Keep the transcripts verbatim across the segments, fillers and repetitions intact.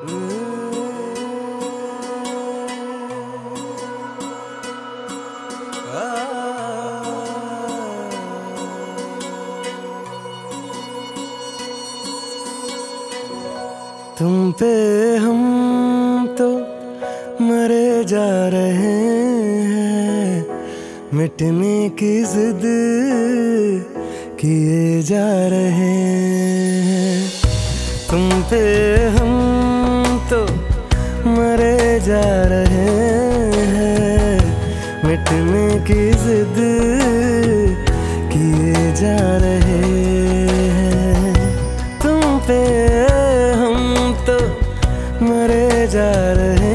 तुम पे हम तो मरे जा रहे हैं, मिटने की जिद किए जा रहे हैं। तुम पे हम तो मरे जा रहे हैं, मिटने की जिद किए जा रहे हैं। तुम पे मरे जा रहे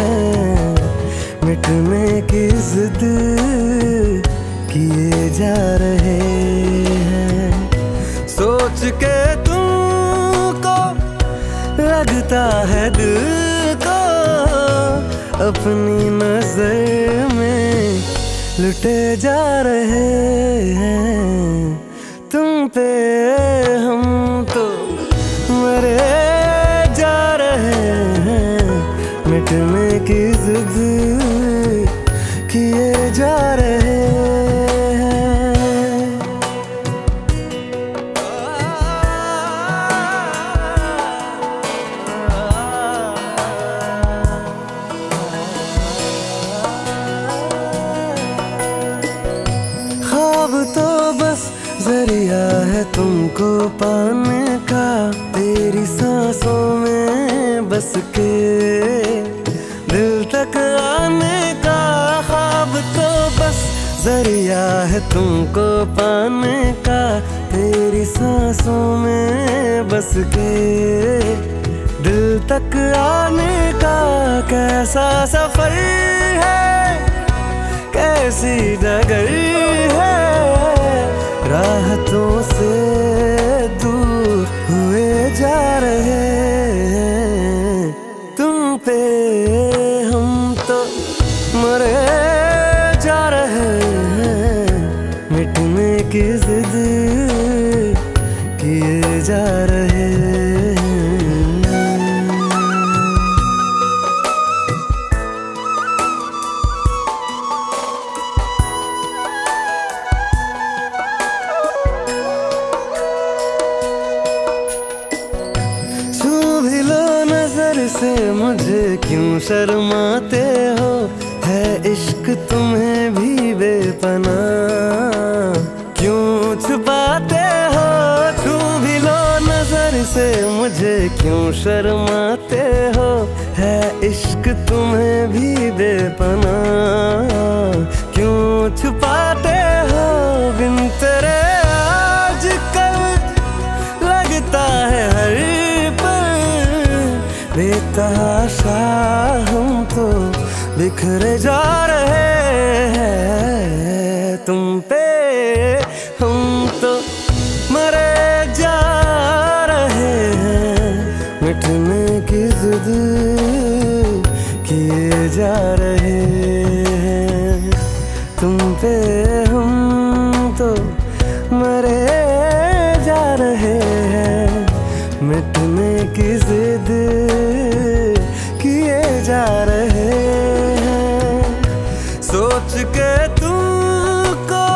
हैं, मिटने की जिद किए जा रहे हैं। सोच के तुमको लगता है दिल को अपनी नजर में लुटे जा रहे हैं। तुम पे हम तो मरे मिटने की जिद किए जा रहे हैं। ख्वाब तो बस जरिया है तुमको पाने का, तेरी सांसों में बस के दिल तक आने का। ख्वाब तो बस जरिया है तुमको पाने का, तेरी सांसों में बस के दिल तक आने का। कैसा सफर है, कैसी डगर है, राहतों से दूर हुए जा रहे हैं। तुम पे मरे जा रहे हैं, मिटने की जिद किए जा रहे हैं। छू भी लो नजर से मुझे, क्यों शर्माते हो, है इश्क तुम्हें भी बेपनाह, क्यों छुपाते हो। छू भी लो नजर से मुझे, क्यों शर्माते हो, है इश्क तुम्हें भी बेपनाह, क्यों छुपाते हो। बिन तेरे आज कल लगता है हर पल बेतहाशा हम तो बिखरे जा रहे हैं। तुम पे हम तो मरे जा रहे हैं, मिटने की जिद किए जा रहे हैं। तुम पे हम तो मरे जा रहे हैं, मिटने की जिद किए जा रहे हैं। सोच के तुमको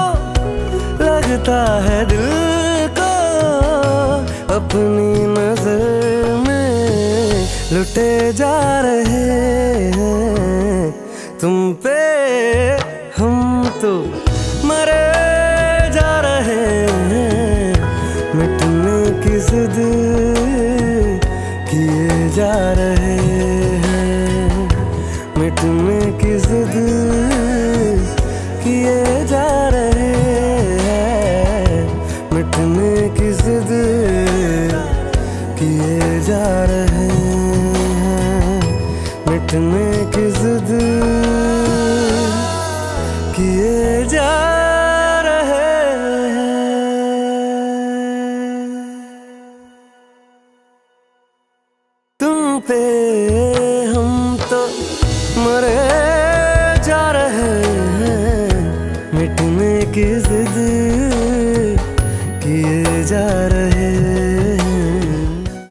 लगता है दिल को अपनी नजर में लुटे जा रहे हैं। तुम पे हम तो मरे जा रहे हैं, मिटने की जिद किए जा रहे हैं, मिटने की जिद किए जा रहे हैं, मिटने की जिद किए जा रहे हैं, मिटने की जिद किए जा रहे हैं। तुम पे हम तो मरे जा रहे हैं, मिटने की जिद